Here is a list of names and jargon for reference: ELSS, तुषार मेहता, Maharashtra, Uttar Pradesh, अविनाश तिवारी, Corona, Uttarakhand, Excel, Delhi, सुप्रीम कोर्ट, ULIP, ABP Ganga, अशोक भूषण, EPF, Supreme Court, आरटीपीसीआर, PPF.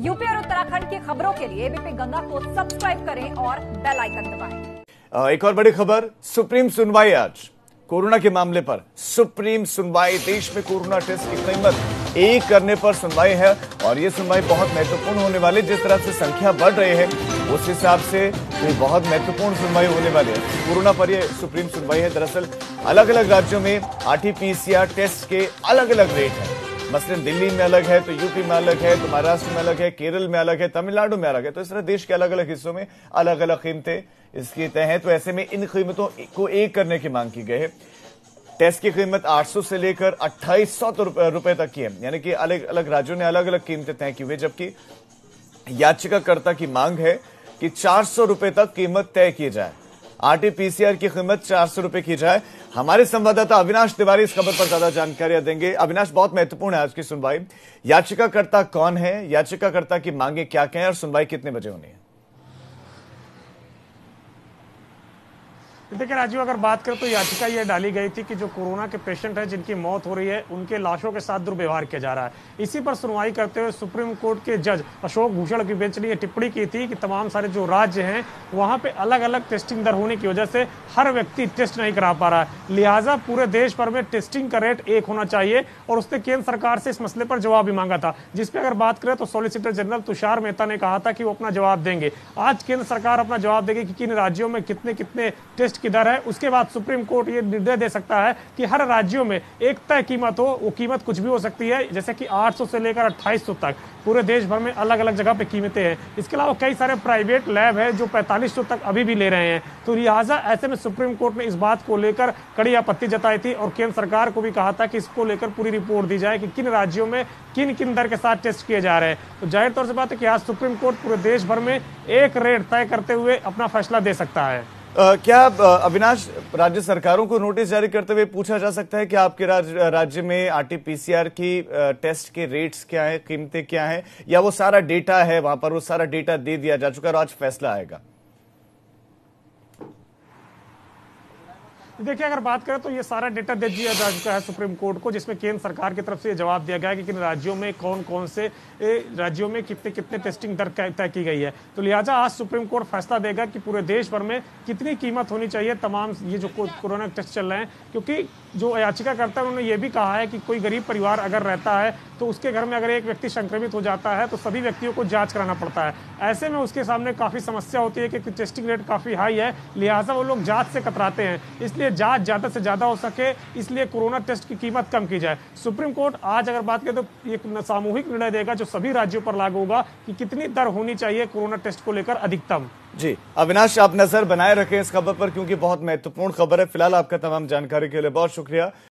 UP और उत्तराखंड की खबरों के लिए एबीपी गंगा को सब्सक्राइब करें और बेल आइकन दबाएं। एक और बड़ी खबर, सुप्रीम सुनवाई आज कोरोना के मामले पर। सुप्रीम सुनवाई, देश में कोरोना टेस्ट की कीमत एक करने पर सुनवाई है और ये सुनवाई बहुत महत्वपूर्ण होने वाली, जिस तरह से संख्या बढ़ रही है उस हिसाब से ये बहुत महत्वपूर्ण सुनवाई होने वाली है। कोरोना पर ये सुप्रीम सुनवाई है। दरअसल अलग अलग राज्यों में आरटीपीसीआर टेस्ट के अलग अलग रेट हैं। मसलन दिल्ली में अलग है, तो यूपी में अलग है, तो महाराष्ट्र में अलग है, केरल में अलग है, तमिलनाडु में अलग है। तो इस तरह देश के अलग अलग हिस्सों में अलग अलग कीमतें इसकी तय हैं। तो ऐसे में इन कीमतों को एक करने की मांग की गई है। टेस्ट की कीमत 800 से लेकर 2800 रुपए तक की है, यानी कि अलग अलग राज्यों ने अलग अलग कीमतें तय की हुई, जबकि याचिकाकर्ता की मांग है कि 400 रुपए तक कीमत तय की जाए। आरटीपीसीआर की कीमत 400 रुपए की जाए। हमारे संवाददाता अविनाश तिवारी इस खबर पर ज्यादा जानकारियां देंगे। अविनाश, बहुत महत्वपूर्ण है आज की सुनवाई। याचिकाकर्ता कौन है, याचिकाकर्ता की मांगे क्या क्या है और सुनवाई कितने बजे होनी है? देखिए राजीव, अगर बात करें तो याचिका ये डाली गई थी कि जो कोरोना के पेशेंट हैं जिनकी मौत हो रही है उनके लाशों के साथ दुर्व्यवहार किया जा रहा है। इसी पर सुनवाई करते हुए सुप्रीम कोर्ट के जज अशोक भूषण की बेंच ने यह टिप्पणी की थी कि तमाम सारे जो राज्य हैं वहाँ पे अलग अलग टेस्टिंग दर होने की वजह से हर व्यक्ति टेस्ट नहीं करा पा रहा है। लिहाजा पूरे देश भर में टेस्टिंग का रेट एक होना चाहिए और उसने केंद्र सरकार से इस मसले पर जवाब भी मांगा था, जिसपे अगर बात करें तो सॉलिसिटर जनरल तुषार मेहता ने कहा था कि वो अपना जवाब देंगे। आज केंद्र सरकार अपना जवाब देगी कि किन राज्यों में कितने कितने टेस्ट की दर है। उसके बाद सुप्रीम कोर्ट ये निर्णय दे सकता है कि हर राज्यों में एक तय कीमत हो, वो कीमत कुछ भी हो सकती है, जैसे कि 800 से लेकर 2800 तक। पूरे देश भर में अलग अलग जगह पे कीमतें हैं। इसके अलावा कई सारे प्राइवेट लैब हैं जो 4500 तक अभी भी ले रहे हैं। तो लिहाजा ऐसे में सुप्रीम कोर्ट ने इस बात को लेकर कड़ी आपत्ति जताई थी और केंद्र सरकार को भी कहा था कि इसको लेकर पूरी रिपोर्ट दी जाए कि किन राज्यों में किन किन दर के साथ टेस्ट किए जा रहे हैं। तो जाहिर तौर से बात है कि आज सुप्रीम कोर्ट पूरे देश भर में एक रेट तय करते हुए अपना फैसला दे सकता है। क्या अविनाश, राज्य सरकारों को नोटिस जारी करते हुए पूछा जा सकता है कि आपके राज्य में आरटीपीसीआर की टेस्ट के रेट्स क्या है, कीमतें क्या है, या वो सारा डेटा है वहां पर, वो सारा डेटा दे दिया जा चुका है और आज फैसला आएगा? देखिए अगर बात करें तो ये सारा डेटा दे दिया जा चुका है सुप्रीम कोर्ट को, जिसमें केंद्र सरकार की तरफ से जवाब दिया गया है कि किन राज्यों में कौन कौन से राज्यों में कितने कितने टेस्टिंग दर तय की गई है। तो लिहाजा आज सुप्रीम कोर्ट फैसला देगा कि पूरे देश भर में कितनी कीमत होनी चाहिए तमाम ये जो कोरोना टेस्ट चल रहे हैं, क्योंकि जो याचिकाकर्ता है उन्होंने ये भी कहा है कि कोई गरीब परिवार अगर रहता है तो उसके घर में अगर एक व्यक्ति संक्रमित हो जाता है तो सभी व्यक्तियों को जाँच कराना पड़ता है। ऐसे में उसके सामने काफ़ी समस्या होती है कि टेस्टिंग रेट काफ़ी हाई है, लिहाजा वो लोग जाँच से कतराते हैं। इसलिए जांच ज्यादा से ज्यादा हो सके, इसलिए कोरोना टेस्ट की कीमत कम की जाए। सुप्रीम कोर्ट आज अगर बात करें तो एक सामूहिक निर्णय देगा जो सभी राज्यों पर लागू होगा कि कितनी दर होनी चाहिए कोरोना टेस्ट को लेकर अधिकतम। जी अविनाश, आप नजर बनाए रखें इस खबर पर क्योंकि बहुत महत्वपूर्ण खबर है। फिलहाल आपका तमाम जानकारी के लिए बहुत शुक्रिया।